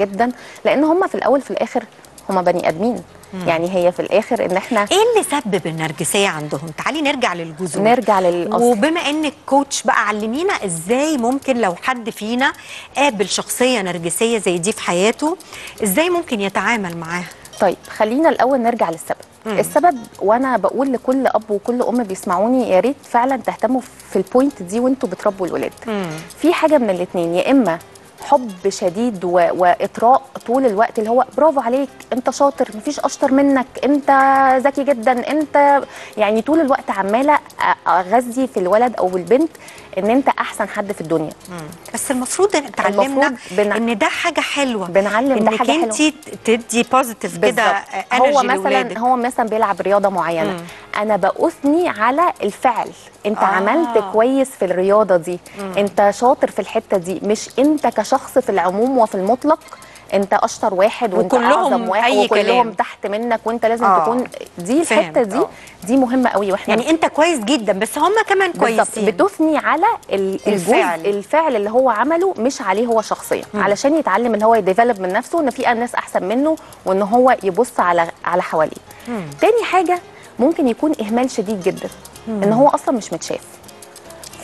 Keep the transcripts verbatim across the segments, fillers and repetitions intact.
جدا لان هم في الاول في الاخر هم بني ادمين. مم. يعني هي في الاخر ان احنا ايه اللي سبب النرجسيه عندهم؟ تعالي نرجع للجذور، نرجع للاصل. وبما انك كوتش بقى علمينا ازاي ممكن لو حد فينا قابل شخصيه نرجسيه زي دي في حياته ازاي ممكن يتعامل معاها. طيب خلينا الاول نرجع للسبب. مم. السبب، وانا بقول لكل اب وكل ام بيسمعوني يا ريت فعلا تهتموا في البوينت دي وانتوا بتربوا الولاد. مم. في حاجه من الاثنين، يا اما حب شديد و... واطراء طول الوقت اللي هو برافو عليك، انت شاطر، مفيش اشطر منك، انت ذكي جدا، انت يعني طول الوقت عماله اغذي في الولد او البنت ان انت احسن حد في الدنيا. مم. بس المفروض ان اتعلمنا بنع... ان ده حاجه حلوه، بنعلم ده حاجه حلوه انك انت تدي بوزيتيف كده انرجي لولادك. هو مثلا بيلعب رياضه معينه، مم. انا بأثني على الفعل، انت آه. عملت كويس في الرياضه دي، مم. انت شاطر في الحته دي، مش انت كشخص في العموم وفي المطلق انت اشطر واحد وانت اعظم واحد وكلهم تحت منك وانت لازم آه. تكون دي الحته دي آه. دي مهمه قوي. واحنا يعني انت كويس جدا بس هم كمان كويسين، بتثني على الفعل الفعل اللي هو عمله مش عليه هو شخصيا، علشان يتعلم ان هو يديفلوب من نفسه ان في ناس احسن منه وان هو يبص على على حواليه. تاني حاجه ممكن يكون اهمال شديد جدا، مم. ان هو اصلا مش متشاف.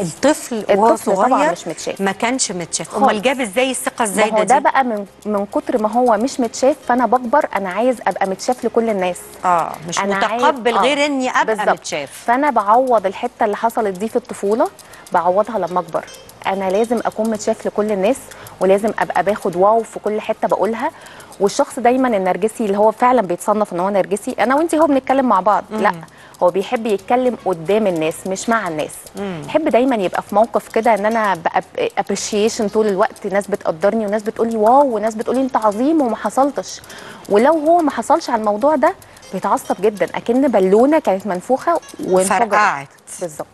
الطفل وهو صغير مش متشاف، ما كانش متشاف، امال جاب ازاي الثقه الزايده دي؟ ده بقى من من كتر ما هو مش متشاف فانا بكبر انا عايز ابقى متشاف لكل الناس، اه مش متقبل عايز... غير آه. اني ابقى بالزبط. متشاف، فانا بعوض الحته اللي حصلت دي في الطفوله بعوضها لما اكبر، انا لازم اكون متشاف لكل الناس ولازم ابقى باخد واو في كل حته بقولها. والشخص دايما النرجسي اللي هو فعلا بيتصنف ان هو نرجسي، انا وانتي هو بنتكلم مع بعض، مم. لا هو بيحب يتكلم قدام الناس مش مع الناس، مم. يحب دايما يبقى في موقف كده ان انا ابريشيشن طول الوقت، ناس بتقدرني وناس بتقولي واو وناس بتقولي انت عظيم وما حصلتش. ولو هو ما حصلش على الموضوع ده بيتعصب جدا اكن بالونه كانت منفوخه وانفجرت بالظبط.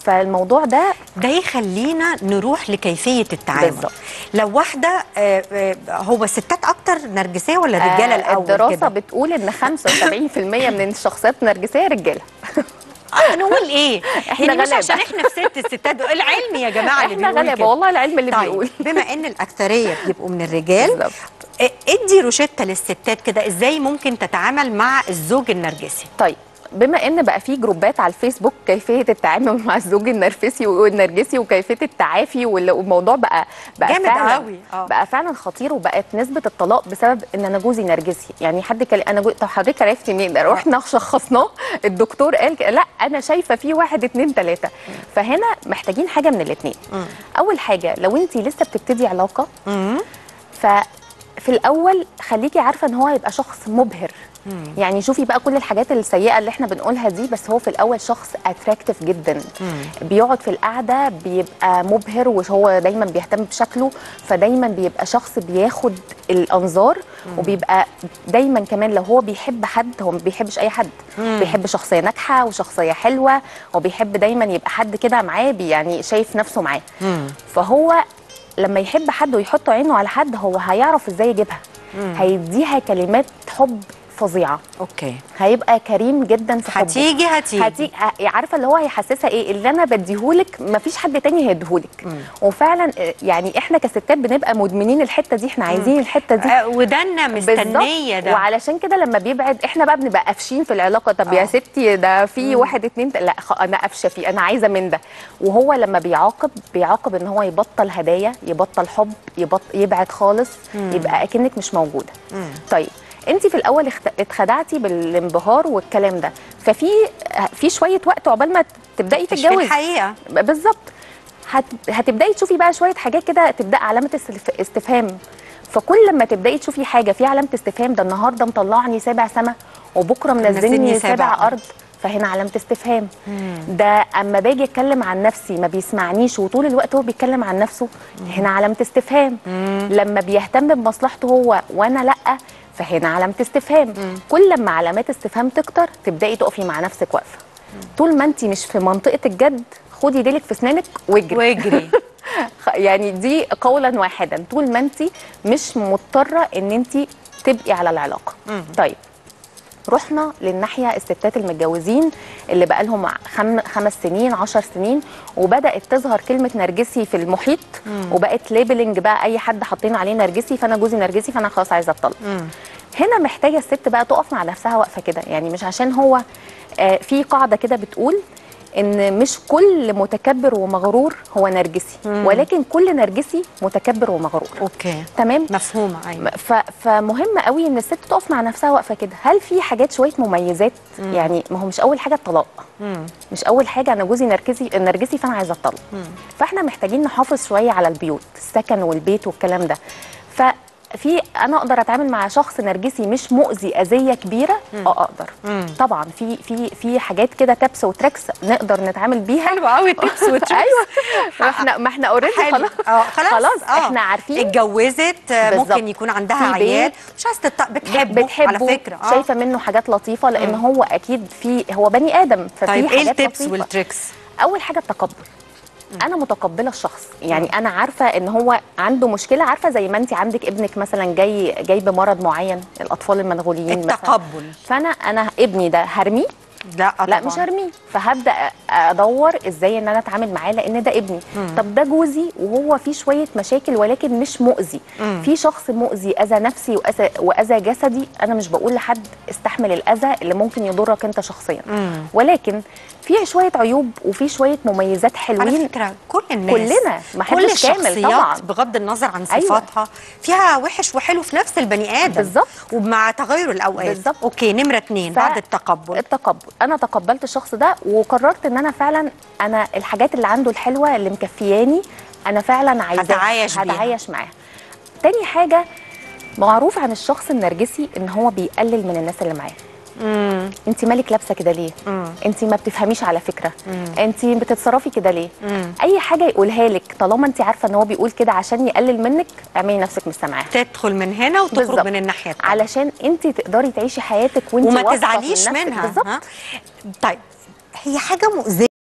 فالموضوع ده ده يخلينا نروح لكيفيه التعامل بالزبط. لو واحده آه آه هو ستات اكتر نرجسيه ولا رجاله؟ آه الاول الدراسه كده بتقول ان خمسة وسبعين في المية من الشخصيات نرجسيه رجاله. نقول ايه؟ احنا يعني مش عشان احنا في ست الستات العلم يا جماعه اللي بيقول احنا غلابه والله العلم اللي طيب. بيقول بما ان الاكثريه بيبقوا من الرجال بالزبط. ادي روشته للستات كده ازاي ممكن تتعامل مع الزوج النرجسي. طيب بما ان بقى في جروبات على الفيسبوك كيفيه التعامل مع الزوج النرجسي والنرجسي وكيفيه التعافي، والموضوع بقى بقى جامد قوي، بقى فعلا خطير، وبقت نسبه الطلاق بسبب ان انا جوزي نرجسي. يعني حد كان انا جو... طب حضرتك عرفتي منين؟ رحنا شخصناه، الدكتور قال لا انا شايفه فيه واحد اتنين تلاته. فهنا محتاجين حاجه من الاثنين. اول حاجه لو انت لسه بتبتدي علاقه ف في الاول خليكي عارفه ان هو هيبقى شخص مبهر، مم. يعني شوفي بقى كل الحاجات السيئه اللي احنا بنقولها دي، بس هو في الاول شخص اتراكتيف جدا، مم. بيقعد في القعده بيبقى مبهر وهو دايما بيهتم بشكله، فدايما بيبقى شخص بياخد الانظار، مم. وبيبقى دايما كمان لو هو بيحب حد هو ما بيحبش اي حد، مم. بيحب شخصيه ناجحه وشخصيه حلوه، وبيحب دايما يبقى حد كده معاه يعني شايف نفسه معاه. فهو لما يحب حد ويحط عينه على حد هو هيعرف ازاي يجيبها، مم. هيديها كلمات حب فظيعه، اوكي هيبقى كريم جدا في حبه، هتيجي هتيجي هتيجي عارفه اللي هو هيحسسها ايه اللي انا بديهولك مفيش حد تاني هيديهولك. وفعلا يعني احنا كستات بنبقى مدمنين الحته دي، احنا عايزين مم. الحته دي أه ودنا مستنيه ده، وعلشان كده لما بيبعد احنا بقى بنبقى قافشين في العلاقه. طب أوه. يا ستي ده في واحد اتنين لا انا قافشه فيه انا عايزه من ده. وهو لما بيعاقب بيعاقب ان هو يبطل هدايا، يبطل حب، يبطل يبعد خالص، مم. يبقى اكنك مش موجوده. مم. طيب انت في الاول اتخدعتي بالانبهار والكلام ده، ففي في شويه وقت عقبال ما تبداي تتجوزي الحقيقه بالظبط هت... هتبداي تشوفي بقى شويه حاجات كده، تبدا علامه استفهام. فكل لما تبداي تشوفي حاجه في علامه استفهام، ده النهارده مطلعني سابع سما وبكره منزلني سابع ارض، فهنا علامه استفهام. ده اما باجي اتكلم عن نفسي ما بيسمعنيش وطول الوقت هو بيتكلم عن نفسه، هنا علامه استفهام. لما بيهتم بمصلحته هو وانا لا، فهنا علامة استفهام. مم. كل ما علامات استفهام تكتر تبدأي تقفي مع نفسك واقفة. طول ما انت مش في منطقة الجد خدي ديلك في اسنانك واجري واجري. يعني دي قولا واحدا، طول ما انت مش مضطرة ان انت تبقي على العلاقة. مم. طيب رحنا للناحيه الستات المتجوزين اللي بقى لهم خم... خمس سنين عشر سنين، وبدات تظهر كلمه نرجسي في المحيط مم. وبقت ليبلنج بقى اي حد حاطين عليه نرجسي، فانا جوزي نرجسي فانا خلاص عايزه اتطلق. هنا محتاجه الست بقى تقف مع نفسها واقفه كده، يعني مش عشان هو آه في قاعده كده بتقول ان مش كل متكبر ومغرور هو نرجسي، مم. ولكن كل نرجسي متكبر ومغرور. اوكي تمام، مفهومه. ايوه، فمهم قوي ان الست تقف مع نفسها واقفه كده، هل في حاجات شويه مميزات؟ مم. يعني ما هو مش اول حاجه الطلاق، مم. مش اول حاجه انا جوزي نرجسي نرجسي فانا عايزه اتطلق. فاحنا محتاجين نحافظ شويه على البيوت، السكن والبيت والكلام ده. ف في انا اقدر اتعامل مع شخص نرجسي مش مؤذي اذيه كبيره؟ اه اقدر. مم. طبعا في في في حاجات كده تبس وتركس نقدر نتعامل بيها. حلوه قوي التبس وتركس. ايوه، احنا ما احنا اوريدي خلاص خلاص, خلاص. آه. احنا عارفين اتجوزت، ممكن يكون عندها عيال، مش عايزه تطلق، بتحبه, بتحبه على فكره، آه. شايفه منه حاجات لطيفه لان مم. هو اكيد في هو بني ادم، ففي طيب حاجات. طيب ايه التبس والتركس؟ اول حاجه التقبل. أنا متقبلة الشخص، يعني أنا عارفة إن هو عنده مشكلة، عارفة زي ما أنت عندك ابنك مثلا جاي جاي بمرض معين، الأطفال المنغوليين مثلا، التقبل. فأنا أنا ابني ده هرميه؟ لا طبعا. لا مش هرميه، فهبدأ أدور إزاي إن أنا أتعامل معاه لأن ده ابني. مم. طب ده جوزي وهو فيه شوية مشاكل ولكن مش مؤذي، مم. في شخص مؤذي أذى نفسي وأذى وأذى جسدي، أنا مش بقول لحد استحمل الأذى اللي ممكن يضرك أنت شخصيا، مم. ولكن في شويه عيوب وفي شويه مميزات حلوين على فكره. كل الناس كلنا ما حدش كامل طبعا، بغض النظر عن صفاتها. أيوة. فيها وحش وحلو في نفس البني ادم بالظبط، ومع تغير الاوقات بالظبط. اوكي، نمره اتنين ف... بعد التقبل التقبل انا تقبلت الشخص ده وقررت ان انا فعلا انا الحاجات اللي عنده الحلوه اللي مكفياني انا فعلا عايزه هتعايش هتعايش معاها. تاني حاجه، معروف عن الشخص النرجسي ان هو بيقلل من الناس اللي معاه. امم انت مالك لابسه كده ليه؟ انت ما بتفهميش على فكره، انت بتتصرفي كده ليه؟ مم. اي حاجه يقولها لك طالما انت عارفه ان هو بيقول كده عشان يقلل منك، اعملي نفسك مش سامعاه. تدخل من هنا وتخرج بالزبط. من الناحيه التانية علشان انت تقدري تعيشي حياتك وانت واثقه وما تزعليش منها. بالظبط. طيب، هي حاجه مؤذيه